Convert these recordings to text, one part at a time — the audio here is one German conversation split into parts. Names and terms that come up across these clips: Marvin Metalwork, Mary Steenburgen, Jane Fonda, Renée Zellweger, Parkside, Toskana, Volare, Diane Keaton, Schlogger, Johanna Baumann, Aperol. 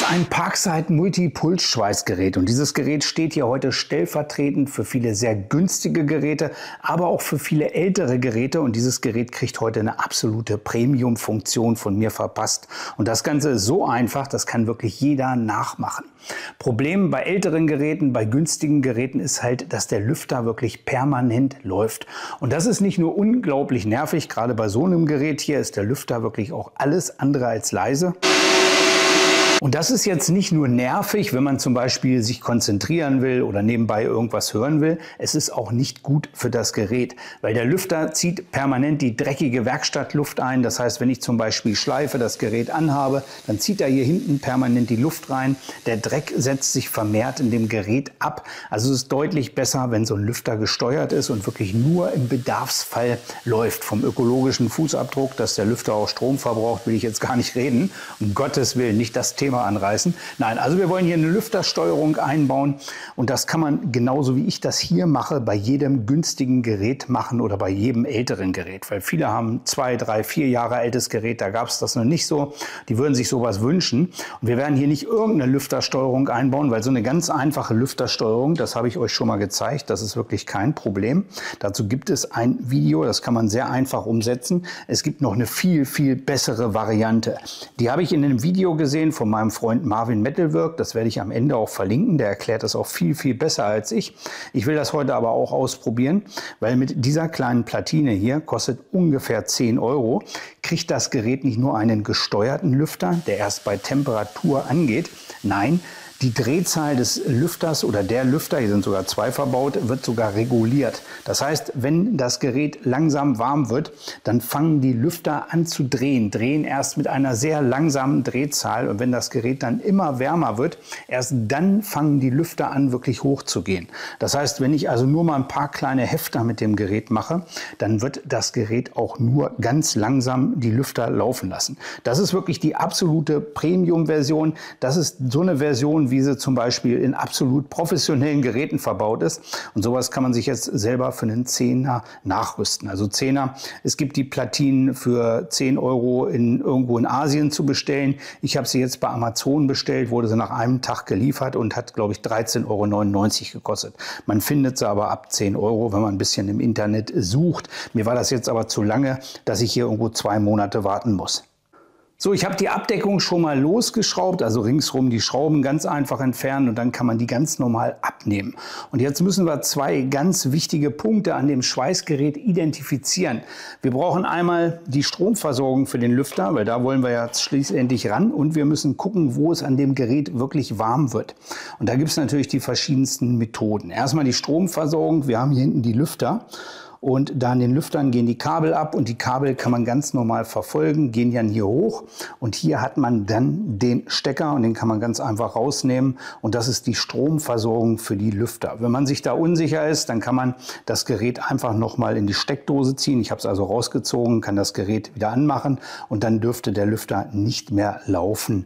ist ein Parkside Multi-Puls-Schweißgerät und dieses Gerät steht hier heute stellvertretend für viele sehr günstige Geräte, aber auch für viele ältere Geräte, und dieses Gerät kriegt heute eine absolute Premium-Funktion von mir verpasst. Und das Ganze ist so einfach, das kann wirklich jeder nachmachen. Problem bei älteren Geräten, bei günstigen Geräten ist halt, dass der Lüfter wirklich permanent läuft. Und das ist nicht nur unglaublich nervig, gerade bei so einem Gerät hier ist der Lüfter wirklich auch alles andere als leise. Und das ist jetzt nicht nur nervig, wenn man zum Beispiel sich konzentrieren will oder nebenbei irgendwas hören will. Es ist auch nicht gut für das Gerät, weil der Lüfter zieht permanent die dreckige Werkstattluft ein. Das heißt, wenn ich zum Beispiel Schleife das Gerät anhabe, dann zieht er hier hinten permanent die Luft rein. Der Dreck setzt sich vermehrt in dem Gerät ab. Also es ist deutlich besser, wenn so ein Lüfter gesteuert ist und wirklich nur im Bedarfsfall läuft. Vom ökologischen Fußabdruck, dass der Lüfter auch Strom verbraucht, will ich jetzt gar nicht reden. Um Gottes Willen, nicht das Thema anreißen. Nein, also wir wollen hier eine Lüftersteuerung einbauen und das kann man genauso wie ich das hier mache bei jedem günstigen Gerät machen oder bei jedem älteren Gerät, weil viele haben 2, 3, 4 Jahre altes Gerät, da gab es das noch nicht so, die würden sich sowas wünschen, und wir werden hier nicht irgendeine Lüftersteuerung einbauen, weil so eine ganz einfache Lüftersteuerung, das habe ich euch schon mal gezeigt, das ist wirklich kein Problem. Dazu gibt es ein Video, das kann man sehr einfach umsetzen. Es gibt noch eine viel, viel bessere Variante. Die habe ich in einem Video gesehen von meinem Freund Marvin Metalwork, das werde ich am Ende auch verlinken, der erklärt das auch viel, viel besser als ich. Ich will das heute aber auch ausprobieren, weil mit dieser kleinen Platine hier, kostet ungefähr 10 €, kriegt das Gerät nicht nur einen gesteuerten Lüfter, der erst bei Temperatur angeht, nein, die Drehzahl des Lüfters oder der Lüfter, hier sind sogar 2 verbaut, wird sogar reguliert. Das heißt, wenn das Gerät langsam warm wird, dann fangen die Lüfter an zu drehen. Drehen erst mit einer sehr langsamen Drehzahl, und wenn das Gerät dann immer wärmer wird, erst dann fangen die Lüfter an wirklich hoch zu gehen. Das heißt, wenn ich also nur mal ein paar kleine Hefter mit dem Gerät mache, dann wird das Gerät auch nur ganz langsam die Lüfter laufen lassen. Das ist wirklich die absolute Premium-Version. Das ist so eine Version, wie sie zum Beispiel in absolut professionellen Geräten verbaut ist. Und sowas kann man sich jetzt selber für einen Zehner nachrüsten. Also Zehner, es gibt die Platinen für 10 € irgendwo in Asien zu bestellen. Ich habe sie jetzt bei Amazon bestellt, wurde sie nach einem Tag geliefert und hat, glaube ich, 13,99 € gekostet. Man findet sie aber ab 10 €, wenn man ein bisschen im Internet sucht. Mir war das jetzt aber zu lange, dass ich hier irgendwo 2 Monate warten muss. So, ich habe die Abdeckung schon mal losgeschraubt, also ringsrum die Schrauben ganz einfach entfernen und dann kann man die ganz normal abnehmen. Und jetzt müssen wir 2 ganz wichtige Punkte an dem Schweißgerät identifizieren. Wir brauchen einmal die Stromversorgung für den Lüfter, weil da wollen wir ja schließlich ran, und wir müssen gucken, wo es an dem Gerät wirklich warm wird. Und da gibt es natürlich die verschiedensten Methoden. Erstmal die Stromversorgung, wir haben hier hinten die Lüfter. Und da an den Lüftern gehen die Kabel ab, und die Kabel kann man ganz normal verfolgen, gehen ja hier hoch. Und hier hat man dann den Stecker und den kann man ganz einfach rausnehmen. Und das ist die Stromversorgung für die Lüfter. Wenn man sich da unsicher ist, dann kann man das Gerät einfach nochmal in die Steckdose ziehen. Ich habe es also rausgezogen, kann das Gerät wieder anmachen und dann dürfte der Lüfter nicht mehr laufen.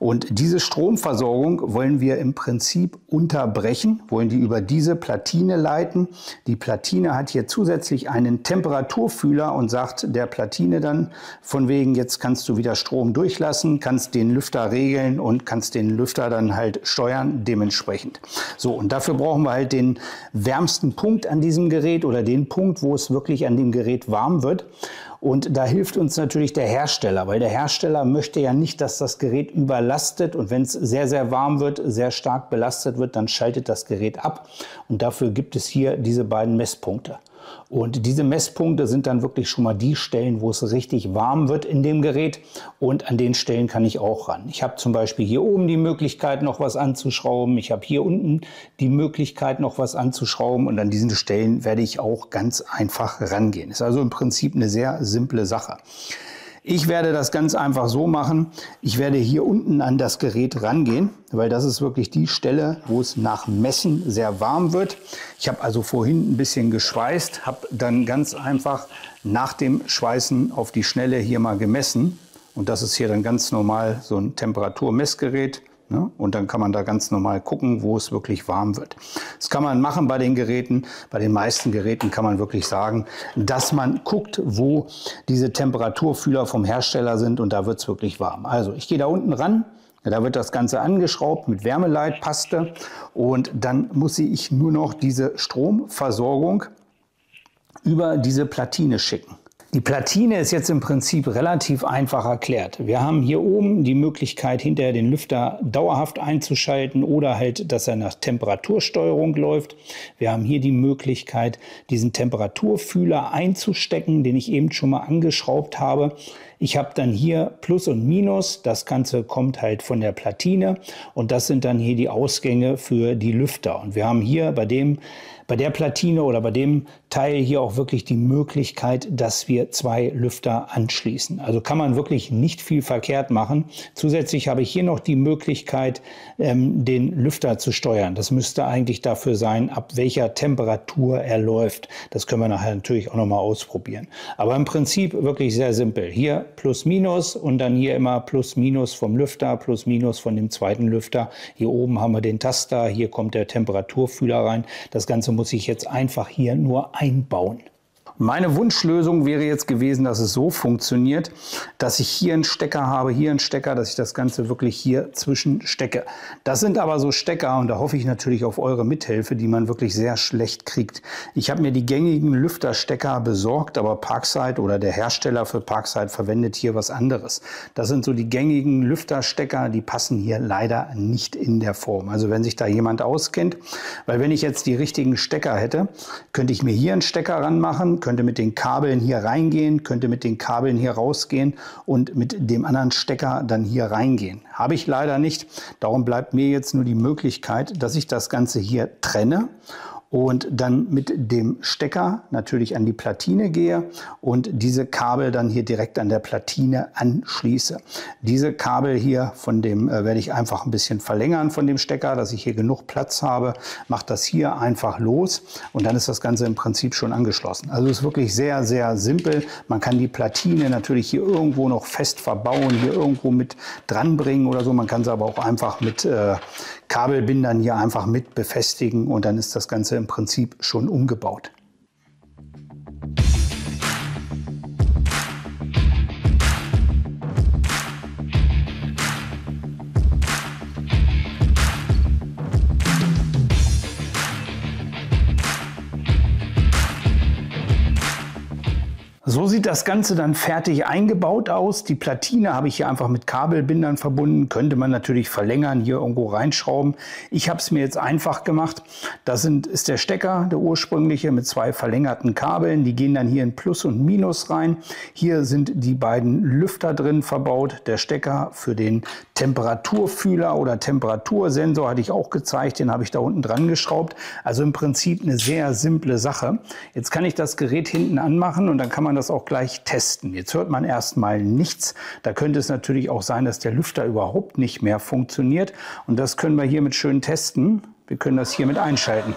Und diese Stromversorgung wollen wir im Prinzip unterbrechen, wollen die über diese Platine leiten. Die Platine hat hier zusätzlich einen Temperaturfühler und sagt der Platine dann von wegen, jetzt kannst du wieder Strom durchlassen, kannst den Lüfter regeln und kannst den Lüfter dann halt steuern dementsprechend. So, und dafür brauchen wir halt den wärmsten Punkt an diesem Gerät oder den Punkt, wo es wirklich an dem Gerät warm wird. Und da hilft uns natürlich der Hersteller, weil der Hersteller möchte ja nicht, dass das Gerät überlastet, und wenn es sehr, sehr warm wird, sehr stark belastet wird, dann schaltet das Gerät ab, und dafür gibt es hier diese beiden Messpunkte. Und diese Messpunkte sind dann wirklich schon mal die Stellen, wo es richtig warm wird in dem Gerät, und an den Stellen kann ich auch ran. Ich habe zum Beispiel hier oben die Möglichkeit, noch was anzuschrauben. Ich habe hier unten die Möglichkeit, noch was anzuschrauben, und an diesen Stellen werde ich auch ganz einfach rangehen. Ist also im Prinzip eine sehr simple Sache. Ich werde das ganz einfach so machen, ich werde hier unten an das Gerät rangehen, weil das ist wirklich die Stelle, wo es nach Messen sehr warm wird. Ich habe also vorhin ein bisschen geschweißt, habe dann ganz einfach nach dem Schweißen auf die Schnelle hier mal gemessen. Und das ist hier dann ganz normal so ein Temperaturmessgerät. Und dann kann man da ganz normal gucken, wo es wirklich warm wird. Das kann man machen bei den Geräten. Bei den meisten Geräten kann man wirklich sagen, dass man guckt, wo diese Temperaturfühler vom Hersteller sind, und da wird es wirklich warm. Also ich gehe da unten ran Da wird das Ganze angeschraubt mit Wärmeleitpaste und dann muss ich nur noch diese Stromversorgung über diese Platine schicken. Die Platine ist jetzt im Prinzip relativ einfach erklärt. Wir haben hier oben die Möglichkeit, hinterher den Lüfter dauerhaft einzuschalten oder halt, dass er nach Temperatursteuerung läuft. Wir haben hier die Möglichkeit, diesen Temperaturfühler einzustecken, den ich eben schon mal angeschraubt habe. Ich habe dann hier Plus und Minus. Das Ganze kommt halt von der Platine und das sind dann hier die Ausgänge für die Lüfter. Und wir haben hier bei der Platine oder bei dem Teil hier auch wirklich die Möglichkeit, dass wir zwei Lüfter anschließen. Also kann man wirklich nicht viel verkehrt machen. Zusätzlich habe ich hier noch die Möglichkeit, den Lüfter zu steuern. Das müsste eigentlich dafür sein, ab welcher Temperatur er läuft. Das können wir nachher natürlich auch nochmal ausprobieren. Aber im Prinzip wirklich sehr simpel. Hier Plus, Minus und dann hier immer Plus, Minus vom Lüfter, Plus, Minus von dem zweiten Lüfter. Hier oben haben wir den Taster, hier kommt der Temperaturfühler rein. Das Ganze muss ich jetzt einfach hier nur einbauen. Meine Wunschlösung wäre jetzt gewesen, dass es so funktioniert, dass ich hier einen Stecker habe, hier einen Stecker, dass ich das Ganze wirklich hier zwischen stecke. Das sind aber so Stecker und da hoffe ich natürlich auf eure Mithilfe, die man wirklich sehr schlecht kriegt. Ich habe mir die gängigen Lüfterstecker besorgt, aber Parkside oder der Hersteller für Parkside verwendet hier was anderes. Das sind so die gängigen Lüfterstecker, die passen hier leider nicht in der Form. Also wenn sich da jemand auskennt, weil wenn ich jetzt die richtigen Stecker hätte, könnte ich mir hier einen Stecker ranmachen, könnte mit den Kabeln hier reingehen, könnte mit den Kabeln hier rausgehen und mit dem anderen Stecker dann hier reingehen. Habe ich leider nicht. Darum bleibt mir jetzt nur die Möglichkeit, dass ich das Ganze hier trenne und dann mit dem Stecker natürlich an die Platine gehe und diese Kabel dann hier direkt an der Platine anschließe. Diese Kabel hier von dem werde ich einfach ein bisschen verlängern von dem Stecker, dass ich hier genug Platz habe. Mache das hier einfach los und dann ist das Ganze im Prinzip schon angeschlossen. Also ist wirklich sehr, sehr simpel. Man kann die Platine natürlich hier irgendwo noch fest verbauen, hier irgendwo mit dranbringen oder so. Man kann sie aber auch einfach mit Kabelbindern hier einfach mit befestigen und dann ist das Ganze im Prinzip schon umgebaut. So sieht das Ganze dann fertig eingebaut aus. Die Platine habe ich hier einfach mit Kabelbindern verbunden. Könnte man natürlich verlängern, hier irgendwo reinschrauben. Ich habe es mir jetzt einfach gemacht. Das ist der Stecker, der ursprüngliche, mit zwei verlängerten Kabeln. Die gehen dann hier in Plus und Minus rein. Hier sind die beiden Lüfter drin verbaut. Der Stecker für den Temperaturfühler oder Temperatursensor hatte ich auch gezeigt. Den habe ich da unten dran geschraubt. Also im Prinzip eine sehr simple Sache. Jetzt kann ich das Gerät hinten anmachen und dann kann man das auch gleich testen. Jetzt hört man erstmal nichts. Da könnte es natürlich auch sein, dass der Lüfter überhaupt nicht mehr funktioniert. Und das können wir hiermit schön testen. Wir können das hiermit einschalten.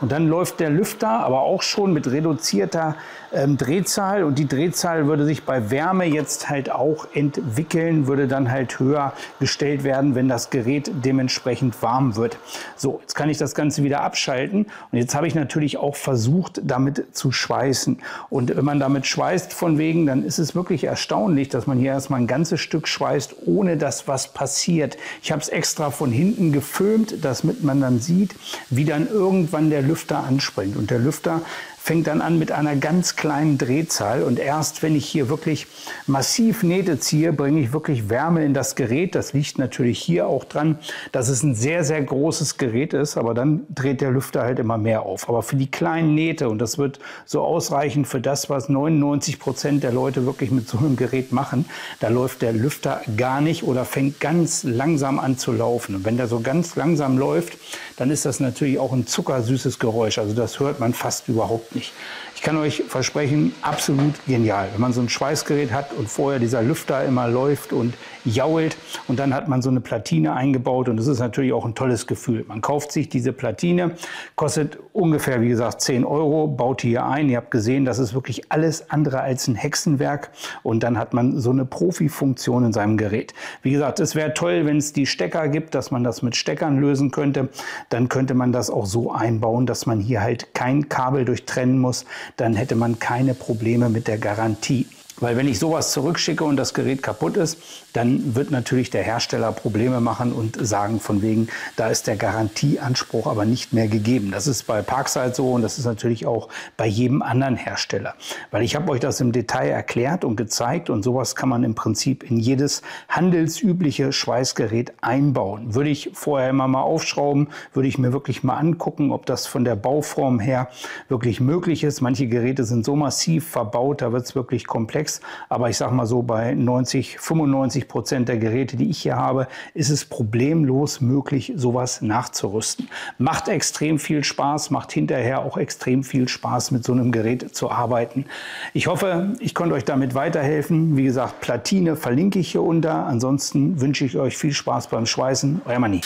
Und dann läuft der Lüfter aber auch schon mit reduzierter Drehzahl und die Drehzahl würde sich bei Wärme jetzt halt auch entwickeln, würde dann halt höher gestellt werden, wenn das Gerät dementsprechend warm wird. So, jetzt kann ich das Ganze wieder abschalten und jetzt habe ich natürlich auch versucht, damit zu schweißen. Und wenn man damit schweißt von wegen, dann ist es wirklich erstaunlich, dass man hier erstmal ein ganzes Stück schweißt, ohne dass was passiert. Ich habe es extra von hinten gefilmt, damit man dann sieht, wie dann irgendwann der Lüfter anspringt. Und der Lüfter fängt dann an mit einer ganz kleinen Drehzahl und erst wenn ich hier wirklich massiv Nähte ziehe, bringe ich wirklich Wärme in das Gerät. Das liegt natürlich hier auch dran, dass es ein sehr, sehr großes Gerät ist, aber dann dreht der Lüfter halt immer mehr auf. Aber für die kleinen Nähte, und das wird so ausreichen für das, was 99% der Leute wirklich mit so einem Gerät machen, da läuft der Lüfter gar nicht oder fängt ganz langsam an zu laufen. Und wenn der so ganz langsam läuft, dann ist das natürlich auch ein zuckersüßes Geräusch. Also das hört man fast überhaupt nicht. Ich kann euch versprechen, absolut genial. Wenn man so ein Schweißgerät hat und vorher dieser Lüfter immer läuft und jault und dann hat man so eine Platine eingebaut und das ist natürlich auch ein tolles Gefühl. Man kauft sich diese Platine, kostet ungefähr, wie gesagt, 10 €, baut die hier ein. Ihr habt gesehen, das ist wirklich alles andere als ein Hexenwerk und dann hat man so eine Profi-Funktion in seinem Gerät. Wie gesagt, es wäre toll, wenn es die Stecker gibt, dass man das mit Steckern lösen könnte. Dann könnte man das auch so einbauen, dass man hier halt kein Kabel durchtrennt muss, dann hätte man keine Probleme mit der Garantie. Weil wenn ich sowas zurückschicke und das Gerät kaputt ist, dann wird natürlich der Hersteller Probleme machen und sagen von wegen, da ist der Garantieanspruch aber nicht mehr gegeben. Das ist bei Parkside so und das ist natürlich auch bei jedem anderen Hersteller. Weil ich habe euch das im Detail erklärt und gezeigt und sowas kann man im Prinzip in jedes handelsübliche Schweißgerät einbauen. Würde ich vorher immer mal aufschrauben, würde ich mir wirklich mal angucken, ob das von der Bauform her wirklich möglich ist. Manche Geräte sind so massiv verbaut, da wird es wirklich komplex. Aber ich sage mal so, bei 95% der Geräte, die ich hier habe, ist es problemlos möglich, sowas nachzurüsten. Macht extrem viel Spaß, macht hinterher auch extrem viel Spaß, mit so einem Gerät zu arbeiten. Ich hoffe, ich konnte euch damit weiterhelfen. Wie gesagt, Platine verlinke ich hier unter. Ansonsten wünsche ich euch viel Spaß beim Schweißen. Euer Mani.